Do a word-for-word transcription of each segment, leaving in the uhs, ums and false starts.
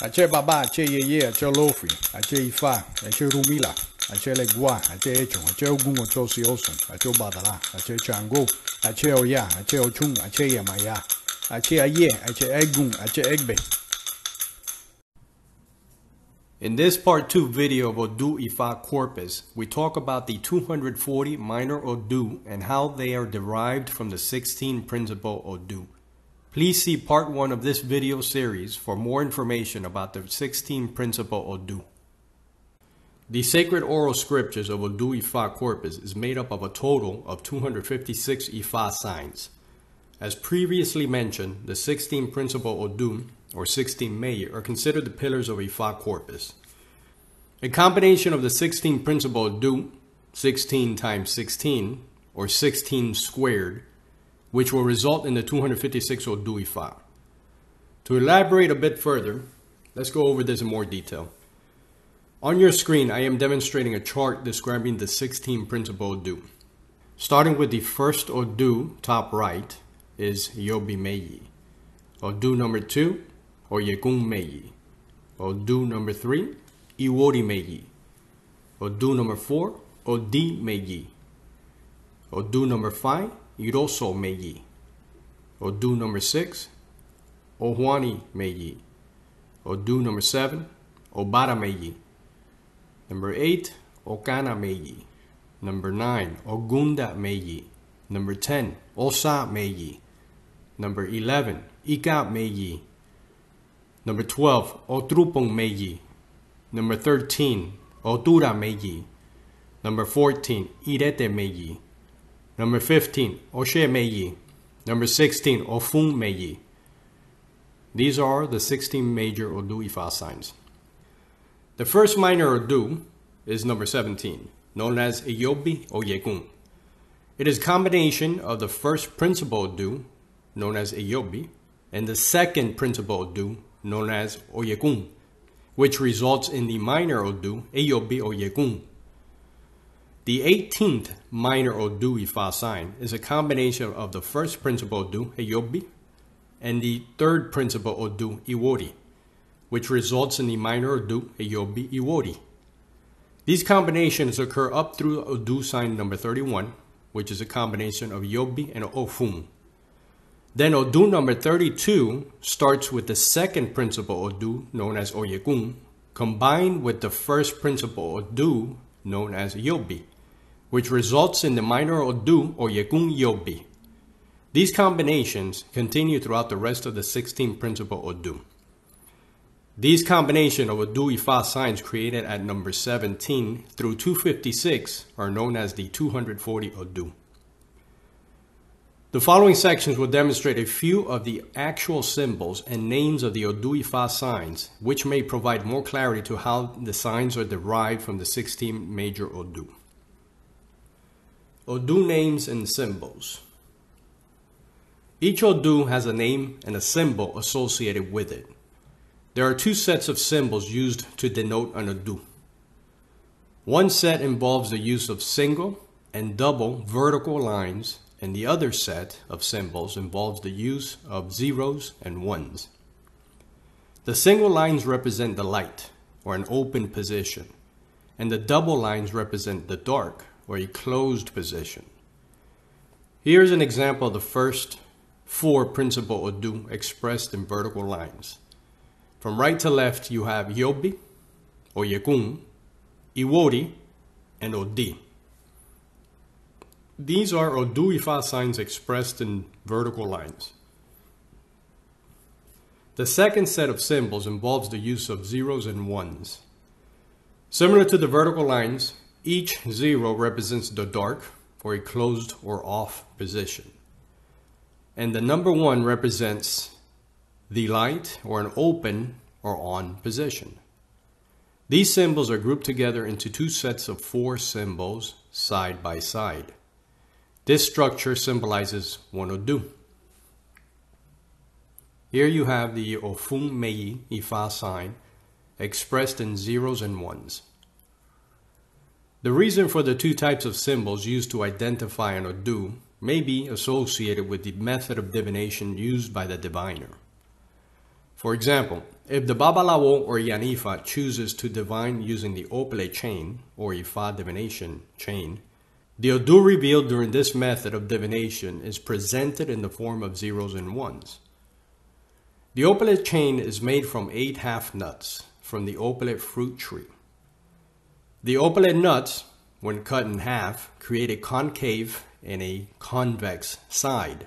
Ache baba, ache yeye, ache lofi, ache ifa, ache rumila, ache legua, ache echo, ache ogun, ache osiosun, ache obadala, ache chango, ache oya, ache ochun, ache yamaya, ache aye, ache egun, ache egbe. In this part two video of Odu Ifa corpus, we talk about the two hundred forty minor Odu and how they are derived from the sixteen principal Odu. Please see part one of this video series for more information about the sixteen principal Odu. The sacred oral scriptures of Odu Ifa corpus is made up of a total of two hundred fifty-six Ifa signs. As previously mentioned, the sixteen principal Odu or sixteen mei are considered the pillars of Ifa corpus. A combination of the sixteen principal Odu, sixteen times sixteen, or sixteen squared, which will result in the two hundred fifty-six Odu Ifa. To elaborate a bit further, let's go over this in more detail. On your screen, I am demonstrating a chart describing the sixteen principal Odu. Starting with the first Odu, top right, is Yobimeji. Odu number two, Oyeku Meji. Odu number three, Iwori Meji. Odu number four, Odi Meji. Odu number five, Iroso Meji. Odu number six, Ojuani Meji. Odu number seven, Obara Meji. Number eight, Okana Meji. Number nine, Ogunda Meji. Number ten, Osa Meji. Number eleven, Ika Meji. Number twelve, Otrupon Meji. Number thirteen, Otura Meji. Number fourteen, Irete Meji. Number fifteen, Oshe Meji. Number sixteen, Ofun Meji. These are the sixteen major Odu Ifa signs. The first minor Odu is number seventeen, known as Eyobi Oyekun. It is a combination of the first principal Odu, known as Eyobi, and the second principal Odu, known as Oyekun, which results in the minor Odu, Eyobi Oyekun. The eighteenth minor Odu Ifa sign is a combination of the first principal Odu, Eyobi, and the third principal Odu, Iwori, which results in the minor Odu, Eyobi Iwori. These combinations occur up through Odu sign number thirty-one, which is a combination of Eyobi and Ofun. Then Odu number thirty-two starts with the second principal Odu, known as Oyekun, combined with the first principal Odu, known as Yobi, which results in the minor Odu Oyekun Yobi. These combinations continue throughout the rest of the sixteen principal Odu. These combination of Odu Ifa signs created at number seventeen through two hundred fifty-six are known as the two hundred forty Odu. The following sections will demonstrate a few of the actual symbols and names of the Odu Ifa signs, which may provide more clarity to how the signs are derived from the sixteen major Odu. Odu names and symbols. Each Odu has a name and a symbol associated with it. There are two sets of symbols used to denote an Odu. One set involves the use of single and double vertical lines, and the other set of symbols involves the use of zeros and ones. The single lines represent the light, or an open position, and the double lines represent the dark, or a closed position. Here's an example of the first four principal Odu expressed in vertical lines. From right to left, you have Yobi, Oyekun, Iwori, and Odi. These are Odu Ifa signs expressed in vertical lines. The second set of symbols involves the use of zeros and ones. Similar to the vertical lines, each zero represents the dark, or a closed or off position. And the number one represents the light, or an open or on position. These symbols are grouped together into two sets of four symbols side by side. This structure symbolizes one Odu. Here you have the Ofun Meji Ifa sign expressed in zeros and ones. The reason for the two types of symbols used to identify an Odu may be associated with the method of divination used by the diviner. For example, If the babalawo or Yanifa chooses to divine using the Opele chain or Ifa divination chain, the Odu revealed during this method of divination is presented in the form of zeros and ones. The Opele chain is made from eight half nuts from the Opele fruit tree. The Opele nuts, when cut in half, create a concave and a convex side.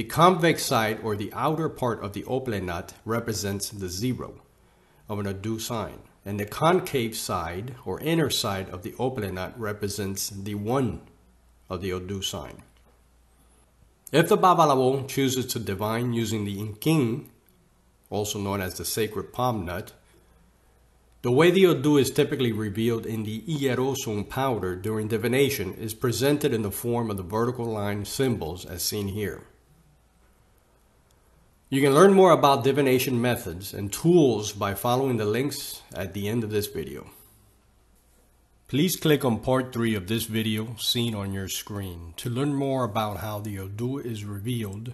The convex side, or the outer part of the Opele nut, represents the zero of an Odu sign, and the concave side, or inner side, of the Opele nut represents the one of the Odu sign. If the babalawo chooses to divine using the Ikin, also known as the sacred palm nut, the way the Odu is typically revealed in the Ierosum powder during divination is presented in the form of the vertical line symbols as seen here. You can learn more about divination methods and tools by following the links at the end of this video. Please click on part three of this video seen on your screen to learn more about how the Odu is revealed,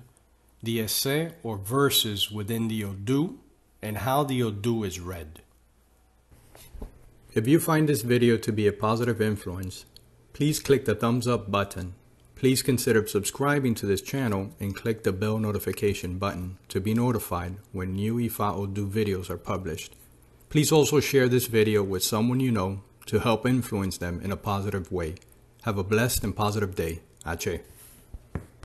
the esse or verses within the Odu, and how the Odu is read. If you find this video to be a positive influence, please click the thumbs up button. Please consider subscribing to this channel and click the bell notification button to be notified when new Ifa Odu videos are published. Please also share this video with someone you know to help influence them in a positive way. Have a blessed and positive day. Ache.